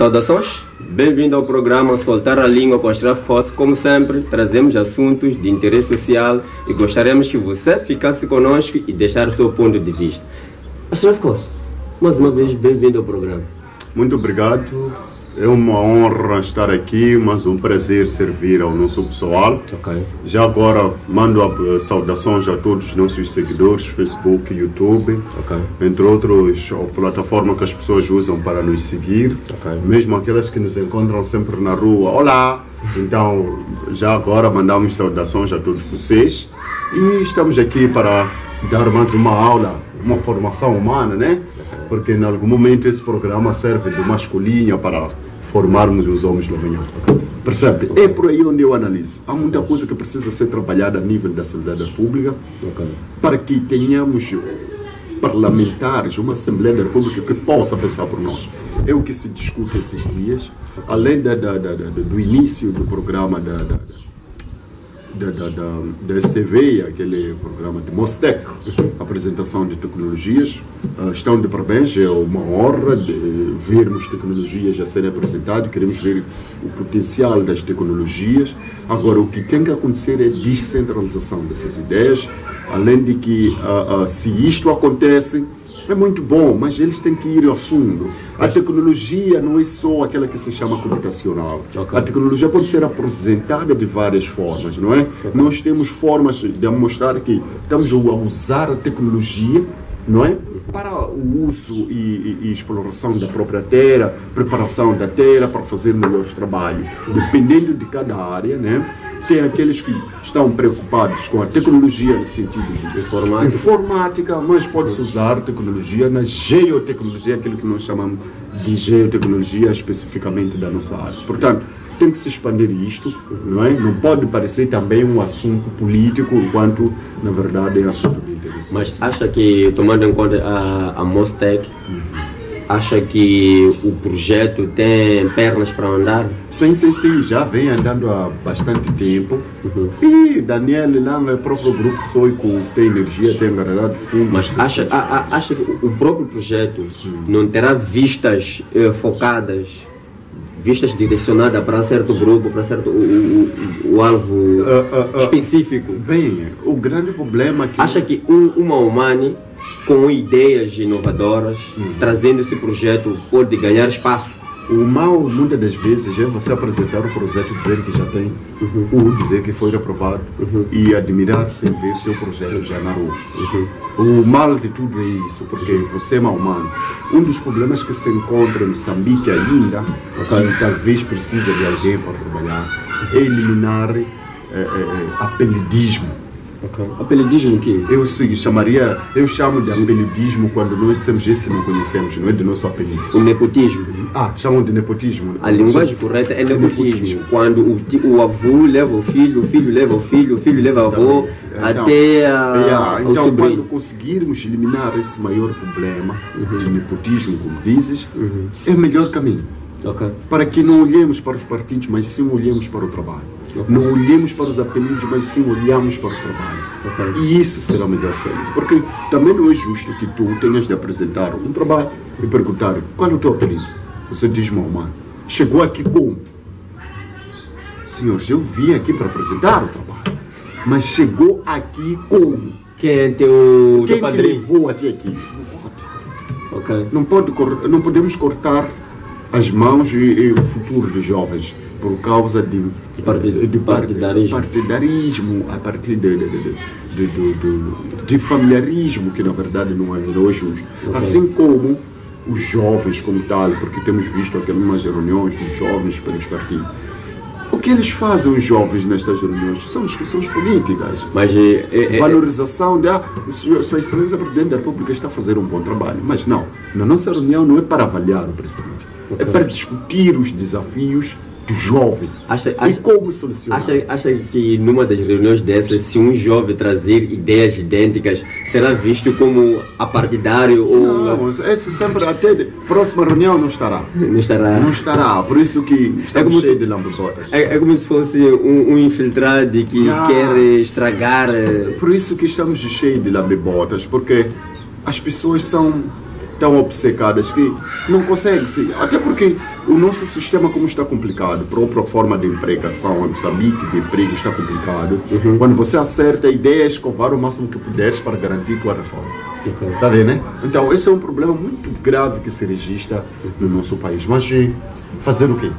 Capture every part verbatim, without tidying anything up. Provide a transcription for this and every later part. Saudações, bem-vindo ao programa Soltar a Língua com Astrófico Cosso. Como sempre, trazemos assuntos de interesse social e gostaríamos que você ficasse conosco e deixar o seu ponto de vista. Astrófico Cosso, mais uma vez, bem-vindo ao programa. Muito obrigado, é uma honra estar aqui, mas um prazer servir ao nosso pessoal. Okay. Já agora mando a, saudações a todos os nossos seguidores, Facebook, YouTube, okay, entre outros, a plataforma que as pessoas usam para nos seguir, okay, mesmo aquelas que nos encontram sempre na rua. Olá! Então, já agora mandamos saudações a todos vocês e estamos aqui para dar mais uma aula, uma formação humana, né? Porque em algum momento esse programa serve de masculina para formarmos os homens do amanhã. Percebe? Okay. É por aí onde eu analiso. Há muita coisa que precisa ser trabalhada a nível da Assembleia Pública, okay, para que tenhamos parlamentares, uma Assembleia Pública que possa pensar por nós. É o que se discute esses dias, além da, da, da, da, do início do programa da... da Da, da, da, da S T V, aquele programa de MozTech, apresentação de tecnologias. Uh, estão de parabéns, é uma honra de vermos tecnologias a serem apresentadas, queremos ver o potencial das tecnologias. Agora, o que tem que acontecer é a descentralização dessas ideias, além de que, uh, uh, se isto acontece, é muito bom, mas eles têm que ir a fundo. A tecnologia não é só aquela que se chama computacional. Okay. A tecnologia pode ser apresentada de várias formas, não é? Okay. Nós temos formas de mostrar que estamos a usar a tecnologia, não é? Para o uso e, e, e exploração da própria terra, preparação da terra para fazer melhores trabalhos. Dependendo de cada área, né? Tem aqueles que estão preocupados com a tecnologia no sentido de informática, informática mas pode-se usar tecnologia na geotecnologia, aquilo que nós chamamos de geotecnologia especificamente da nossa área. Portanto, tem que se expandir isto, não é? Não pode parecer também um assunto político, enquanto, na verdade, é assunto de interesse. Mas acha que, tomando em conta a, a MozTech, acha que o projeto tem pernas para andar? Sim, sim, sim. Já vem andando há bastante tempo. Uhum. E Daniel, lá no próprio grupo Soico, tem energia, tem engarrado fumo. Mas acha, a, a, acha que o próprio projeto uhum. não terá vistas eh, focadas, vistas direcionadas para certo grupo, para certo o, o, o alvo uh, uh, uh, específico? Bem, o grande problema é que... Acha que um, uma humana... com ideias inovadoras, uhum. trazendo esse projeto, pode ganhar espaço. O mal, muitas das vezes, é você apresentar o projeto, dizer que já tem, uhum. ou dizer que foi aprovado, uhum. e admirar sem ver teu projeto já na rua. Uhum. O mal de tudo é isso, porque você é mau humano. Um dos problemas que se encontra em Moçambique ainda, okay. que talvez precisa de alguém para trabalhar, é eliminar é, é, apelidismo. Okay. Apelidismo que? Eu sim, chamaria, eu chamo de apelidismo quando nós dissemos esse não conhecemos, não é do nosso apelido. O nepotismo? Ah, chamam de nepotismo. A linguagem correta é nepotismo. nepotismo. Quando o, o avô leva o filho, o filho leva o filho, o filho leva o avô, então, até a, yeah, então, ao sobrinho. Quando conseguirmos eliminar esse maior problema uhum. de nepotismo, como dizes, uhum. é o melhor caminho. Okay. Para que não olhemos para os partidos, mas sim olhemos para o trabalho. Okay. Não olhemos para os apelidos, mas sim olhamos para o trabalho. Okay. E isso será o melhor saída. Porque também não é justo que tu tenhas de apresentar um trabalho e perguntar qual é o teu apelido. Você diz, meu mano, chegou aqui como? Senhores, eu vim aqui para apresentar o trabalho, mas chegou aqui como? Quem é teu Quem teu te levou até aqui? Não pode. Okay. Não, pode, não podemos cortar as mãos e, e o futuro dos jovens por causa de, de, de partidarismo. partidarismo, a partir de, de, de, de, de, de familiarismo, que na verdade não é, não é justo. Okay. Assim como os jovens como tal, porque temos visto aquelas reuniões dos jovens pelos partidos. O que eles fazem, os jovens, nestas reuniões? São discussões políticas. Mas, é, é, valorização da... Sua Excelência Presidente da República está a fazer um bom trabalho. Mas não, na nossa reunião não é para avaliar o Presidente. Okay. É para discutir os desafios jovem acha, acha, e como solucionar. Acha, acha que numa das reuniões dessas, se um jovem trazer ideias idênticas, será visto como apartidário ou... Não, esse sempre até próxima reunião não estará. Não estará. Não estará, por isso que estamos é cheios de lambototas. É, é como se fosse um, um infiltrado que ah, quer estragar... Por isso que estamos cheios de lambototas, porque as pessoas são... tão obcecadas que não conseguem. Até porque o nosso sistema, como está complicado, a própria forma de empregação, em Moçambique, de emprego está complicado. Uhum. Quando você acerta a ideia, é escovar o máximo que puderes para garantir tua reforma. Uhum. Tá vendo, né? Então, esse é um problema muito grave que se registra no nosso país. Mas fazer o quê?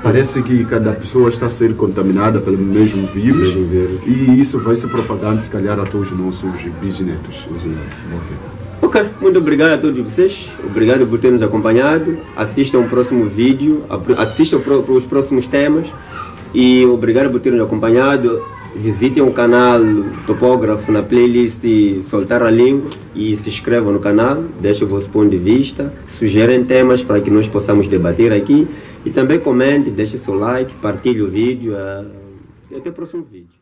Parece que cada pessoa está a ser contaminada pelo mesmo vírus, mesmo vírus. E isso vai se propagando, se calhar, a todos os nossos bisnetos. Ok, muito obrigado a todos vocês, obrigado por terem nos acompanhado, assistam o próximo vídeo, assistam os próximos temas e obrigado por terem nos acompanhado. Visitem o canal Topógrafo na playlist Soltar a Língua e se inscrevam no canal, deixem o vosso ponto de vista, sugerem temas para que nós possamos debater aqui e também comente, deixe seu like, partilhe o vídeo e até o próximo vídeo.